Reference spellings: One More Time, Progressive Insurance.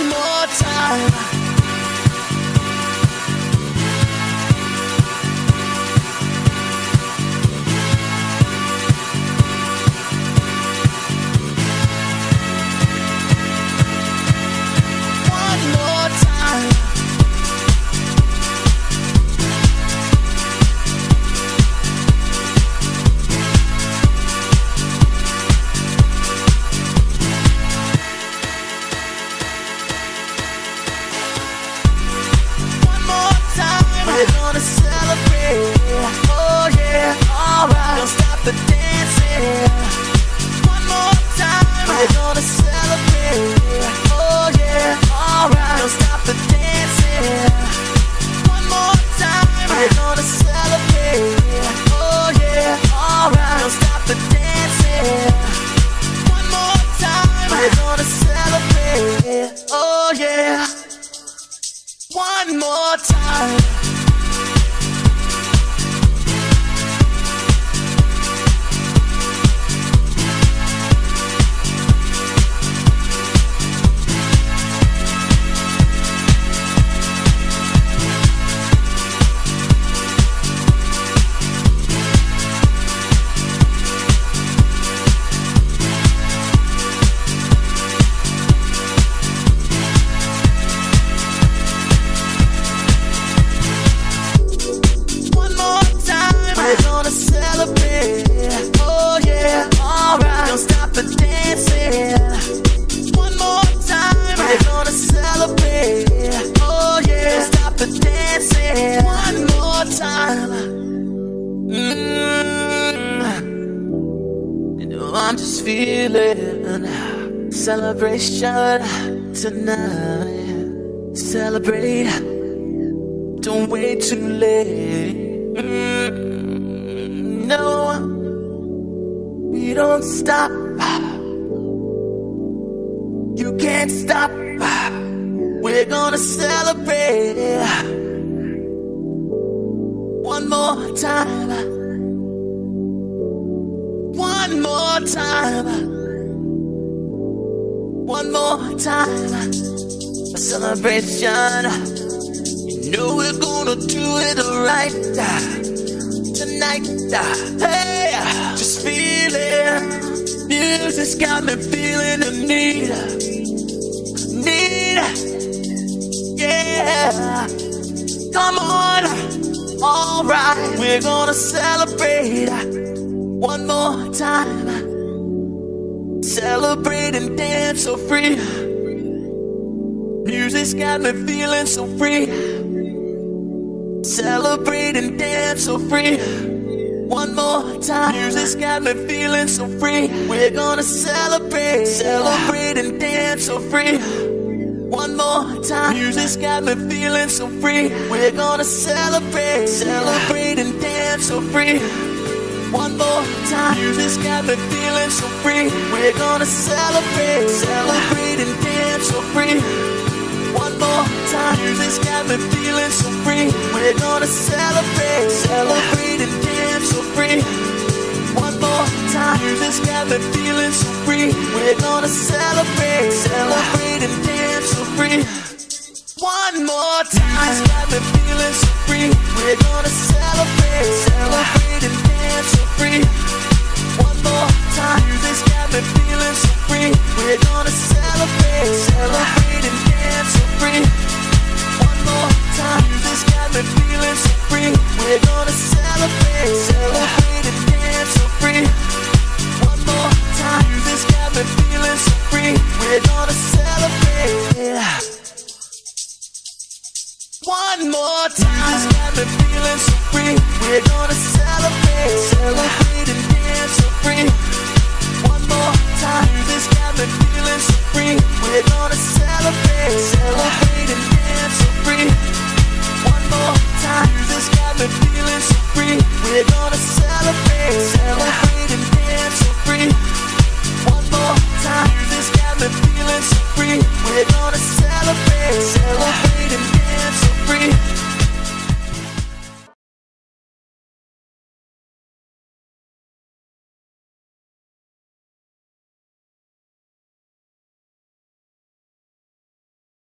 one more time. We're gonna celebrate, oh yeah, alright. Don't stop the dancing, one more time. We're gonna celebrate, oh yeah, alright. Don't stop the dancing, one more time. We're gonna celebrate, oh yeah, alright. Don't stop the dancing, one more time. We're gonna celebrate, oh yeah, one more time. Oh yeah, alright. Don't stop the dancing, one more time. We're gonna celebrate, oh yeah. Don't stop the dancing, one more time. You know I'm just feeling celebration tonight. Celebrate, don't wait too late. No, we don't stop. You can't stop. We're gonna celebrate one more time. One more time. One more time. A celebration. You know we're gonna do it right. Tonight, hey, just feeling. Music's got me feeling the need, yeah. Come on, alright. We're gonna celebrate one more time. Celebrate and dance so free. Music's got me feeling so free. Celebrate and dance so free, one more time. Music's got me feeling so free. We're gonna celebrate, celebrate and dance so free, one more time. Music's got me feeling so free. We're gonna celebrate, celebrate and dance so free, one more time. Music's got me feeling so free. We're gonna celebrate, celebrate and dance so free, one more time. Music's got me feeling so free. We're gonna celebrate, celebrate and dance so free, one more time. Music's got me feeling so free. We're gonna celebrate, celebrate and dance so free, one more time. Music's got me feeling so free. We're gonna celebrate, celebrate and dance so free, one more time. Music's got me feeling so free. We're gonna celebrate, celebrate and dance so free, one more time. Music's got me feeling so free. We're gonna celebrate, celebrate and dance so free, one more time. Music's got me feeling so free. We're gonna celebrate, one more time. Music's got me feeling so free. We're gonna celebrate, celebrate and dance so free, one more time. Music's got me feeling so free. We're gonna celebrate, celebrate and dance so free, one more time. Music's got me feeling so free. We're gonna celebrate, celebrate and dance so free, one more time. Music's got me feeling so free. We're gonna celebrate, celebrate and dance so free.